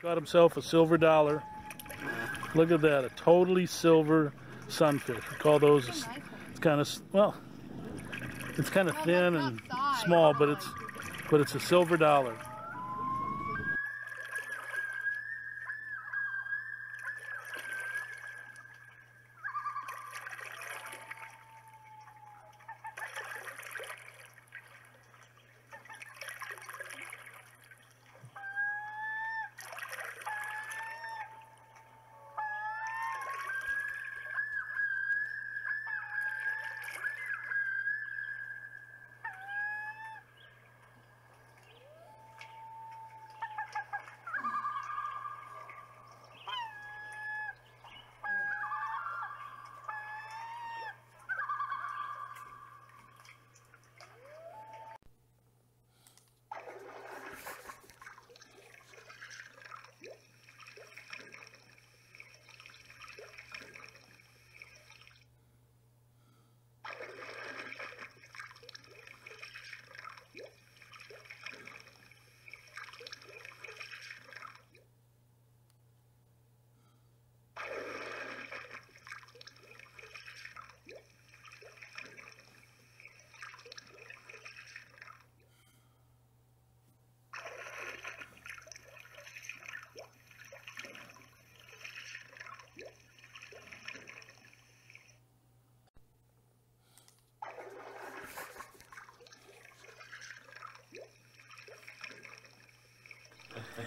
Got himself a silver dollar. Look at that, a totally silver sunfish. We call those, it's kind of, well, it's kind of thin and small, but it's a silver dollar.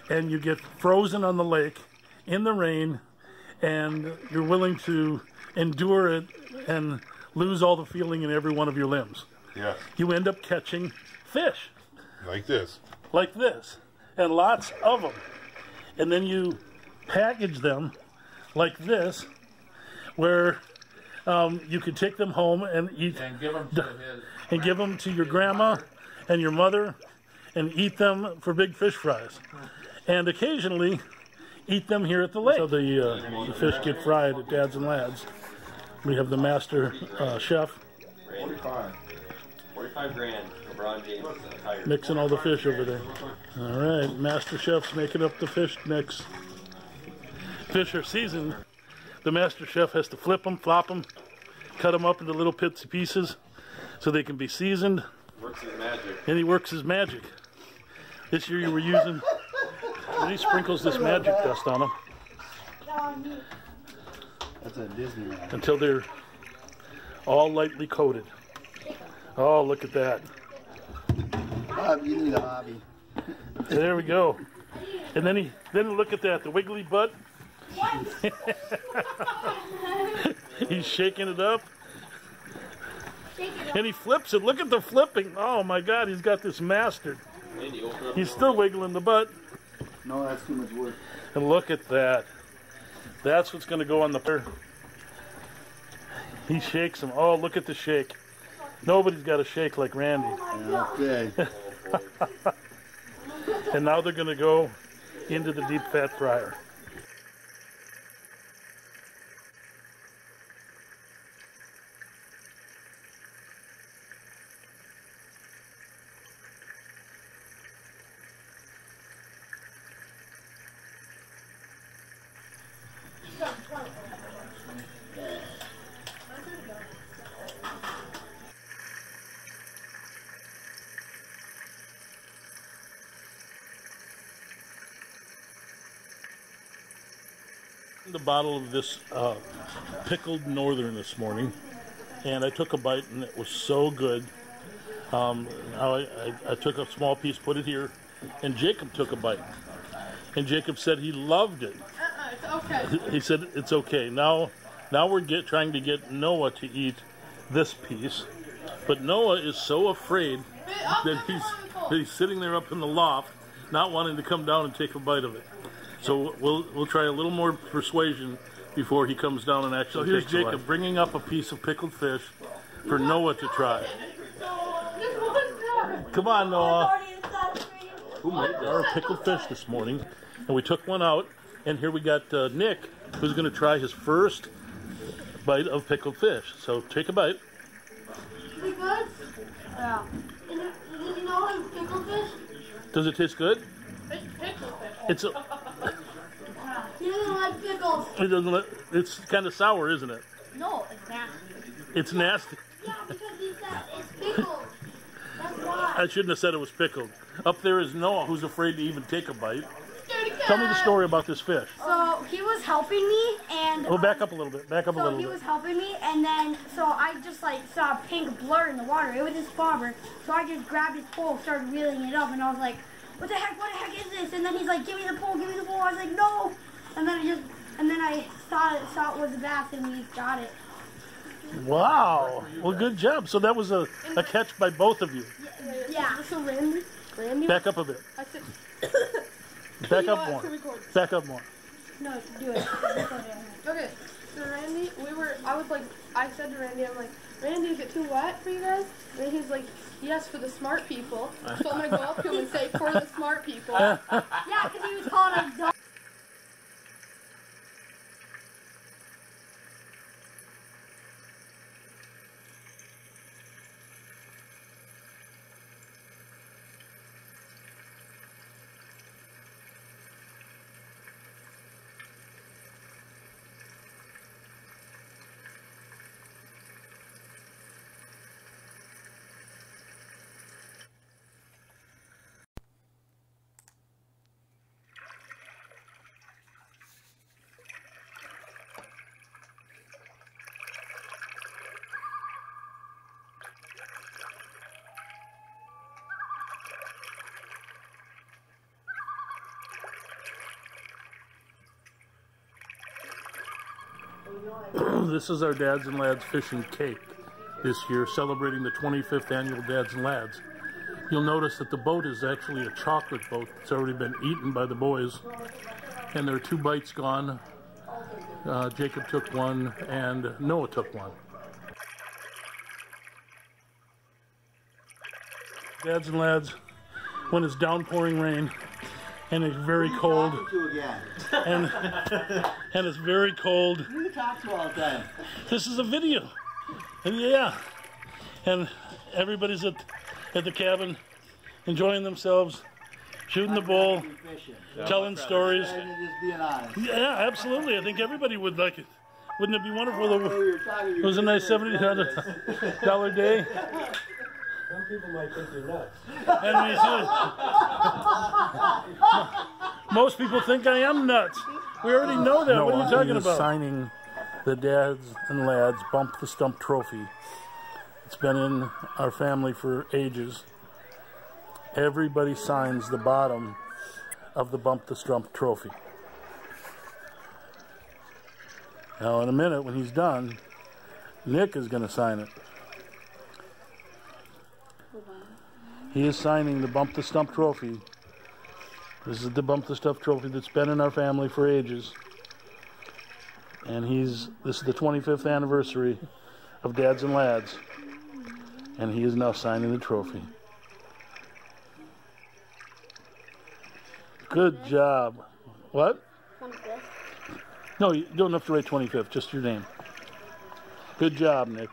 And you get frozen on the lake in the rain, and you're willing to endure it and lose all the feeling in every one of your limbs. Yeah. You end up catching fish. Like this. Like this. And lots of them. And then you package them like this, where you can take them home and eat. And give them to, and give them to your grandma and your mother, and eat them for big fish fries. And occasionally eat them here at the lake. So the fish get fried at Dad's and Lad's. We have the master chef. 45 grand. LeBron James. Mixing all the fish over there. All right, master chef's making up the fish mix. Fish are seasoned. The master chef has to flip them, flop them, cut them up into little bits and pieces so they can be seasoned. Works his magic. And he works his magic. This year you were using... He sprinkles this magic dust on them. That's a Disney one. Until they're all lightly coated. Oh, look at that. Bob, you need a hobby. There we go. And then he, look at that, the wiggly butt. What? He's shaking it up. And he flips it. Look at the flipping. Oh my God, he's got this mastered. He's still wiggling the butt. No, that's too much work. And look at that. That's what's going to go on the pier. He shakes them. Oh, look at the shake. Nobody's got a shake like Randy. Okay. And now they're going to go into the deep fat fryer. The bottle of this pickled northern this morning, and I took a bite, and it was so good. I took a small piece, put it here, and Jacob took a bite, and Jacob said he loved it. It's okay. He said it's okay. Now we're trying to get Noah to eat this piece, but Noah is so afraid that he's sitting there up in the loft, not wanting to come down and take a bite of it. So we'll try a little more persuasion before he comes down and actually. So here's Jacob bringing up a piece of pickled fish for Noah to try. Come on, Noah. There are pickled fish this morning, and we took one out. And here we got Nick, who's going to try his first bite of pickled fish. So take a bite. Pretty good. Yeah. Does it taste good? It's pickled fish. It's a That's pickles. It doesn't look, it's kind of sour, isn't it? No, it's nasty. It's nasty? Yeah, because he said it's pickled. That's why. I shouldn't have said it was pickled. Up there is Noah, who's afraid to even take a bite. Tell me the story about this fish. So he was helping me and... Oh, back up a little bit. Back up a little bit. So he was helping me and then, so I just like saw a pink blur in the water. It was his bobber. So I just grabbed his pole, started reeling it up and I was like, what the heck is this? And then he's like, give me the pole, give me the pole. I was like, no. And then I just, and then I saw it was a bass and we got it. Wow. Well, good job. So that was a catch by both of you. Yeah. So Randy back up a bit. Back up more. Back up more. No, do it. Okay. So Randy, I said to Randy, I'm like, Randy, is it too wet for you guys? And he's like, yes, for the smart people. So I'm gonna go up to him and say, for the smart people. Yeah, because he was calling us dumb. This is our Dads and Lads Fishing Cake this year, celebrating the 25th annual Dads and Lads. You'll notice that the boat is actually a chocolate boat that's already been eaten by the boys, and there are two bites gone. Jacob took one and Noah took one. Dads and Lads, when it's downpouring rain and it's very cold, and it's very cold. You talk to all the time. This is a video, and yeah, and everybody's at the cabin, enjoying themselves, shooting the bull, telling stories. Yeah, absolutely. I think everybody would like it. Wouldn't it be wonderful? It was a nice $70 day. Some people might think you're nuts. Most people think I am nuts. We already know that. No, what are you talking about? Signing the Dads and Lads Bump the Stump Trophy. It's been in our family for ages. Everybody signs the bottom of the Bump the Stump Trophy. Now, in a minute, when he's done, Nick is going to sign it. He is signing the Bump the Stump Trophy. This is the Bump the Stump Trophy that's been in our family for ages. And this is the 25th anniversary of Dads and Lads. And he is now signing the trophy. Good job. What? 25th. No, you don't have to write 25th, just your name. Good job, Nick.